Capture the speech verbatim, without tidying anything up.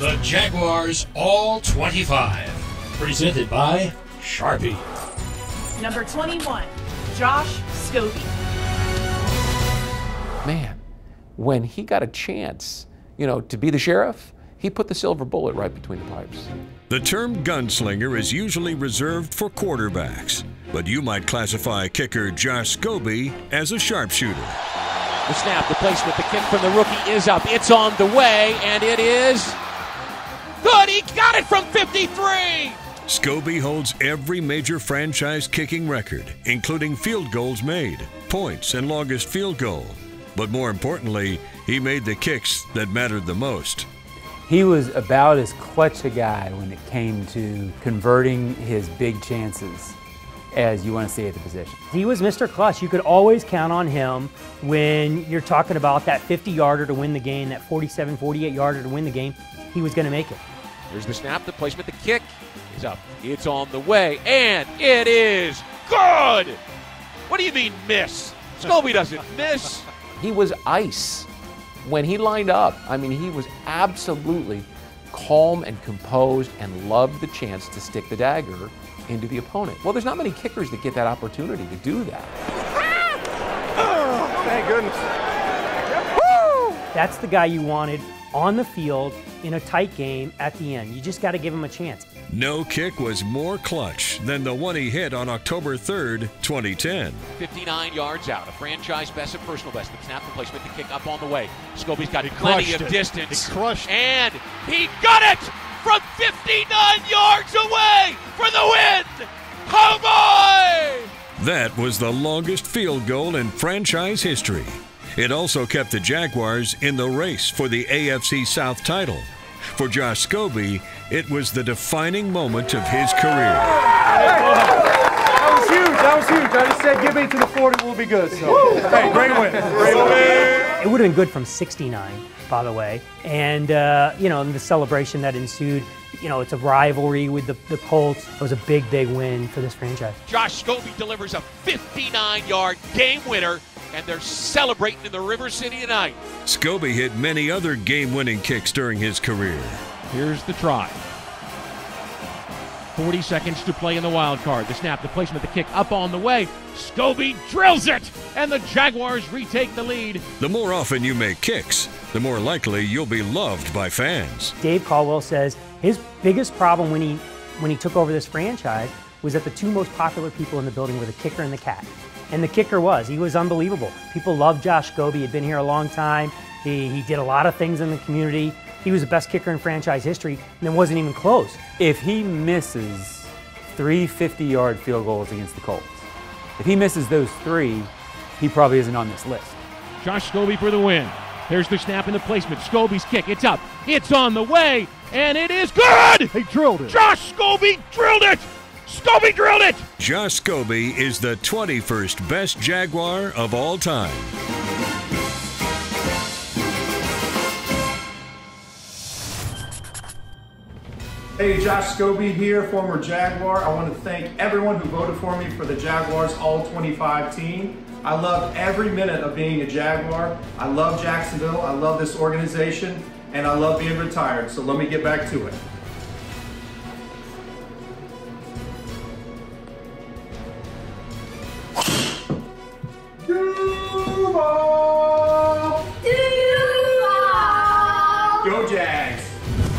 The Jaguars All twenty-five, presented by Sharpie. Number twenty-one, Josh Scobee. Man, when he got a chance, you know, to be the sheriff, he put the silver bullet right between the pipes. The term gunslinger is usually reserved for quarterbacks, but you might classify kicker Josh Scobee as a sharpshooter. The snap, the placement, the kick from the rookie is up. It's on the way, and it is good. He got it from fifty-three. Scobee holds every major franchise kicking record, including field goals made, points, and longest field goal. But more importantly, he made the kicks that mattered the most. He was about as clutch a guy when it came to converting his big chances as you want to see at the position. He was Mister Clutch. You could always count on him when you're talking about that fifty-yarder to win the game, that forty-seven, forty-eight-yarder to win the game. He was going to make it. Here's the snap, the placement, the kick is up. It's on the way, and it is good! What do you mean miss? Scobee doesn't miss. He was ice. When he lined up, I mean, he was absolutely calm and composed and loved the chance to stick the dagger into the opponent. Well, there's not many kickers that get that opportunity to do that. Ah! Oh, thank goodness. Woo! That's the guy you wanted on the field in a tight game at the end. You just got to give him a chance. No kick was more clutch than the one he hit on October third, twenty ten. fifty-nine yards out, a franchise best and personal best. The snap, the placement, the kick up on the way. Scobee's got he plenty of it. distance. He crushed it. And he got it from fifty-nine yards away for the win. Oh boy! That was the longest field goal in franchise history. It also kept the Jaguars in the race for the A F C South title. For Josh Scobee, it was the defining moment of his career. That was huge. That was huge. I just said, give me to the forty, and we'll be good. So, hey, great win. Great win. It would have been good from sixty-nine, by the way. And, uh, you know, and the celebration that ensued, you know, it's a rivalry with the, the Colts. It was a big, big win for this franchise. Josh Scobee delivers a fifty-nine-yard game winner, and they're celebrating in the River City tonight. Scobee hit many other game-winning kicks during his career. Here's the try. forty seconds to play in the wild card. The snap, the placement, the kick up on the way. Scobee drills it, and the Jaguars retake the lead. The more often you make kicks, the more likely you'll be loved by fans. Dave Caldwell says his biggest problem when he, when he took over this franchise was that the two most popular people in the building were the kicker and the cat. And the kicker was. He was unbelievable. People loved Josh Scobee. He had been here a long time. He, he did a lot of things in the community. He was the best kicker in franchise history, and it wasn't even close. If he misses three fifty-yard field goals against the Colts, if he misses those three, he probably isn't on this list. Josh Scobee for the win. There's the snap and the placement. Scobee's kick. It's up. It's on the way, and it is good! He drilled it. Josh Scobee drilled it! Scobee drilled it! Josh Scobee is the twenty-first best Jaguar of all time. Hey, Josh Scobee here, former Jaguar. I want to thank everyone who voted for me for the Jaguars All twenty-five team. I loved every minute of being a Jaguar. I love Jacksonville, I love this organization, and I love being retired, so let me get back to it. Go Jags!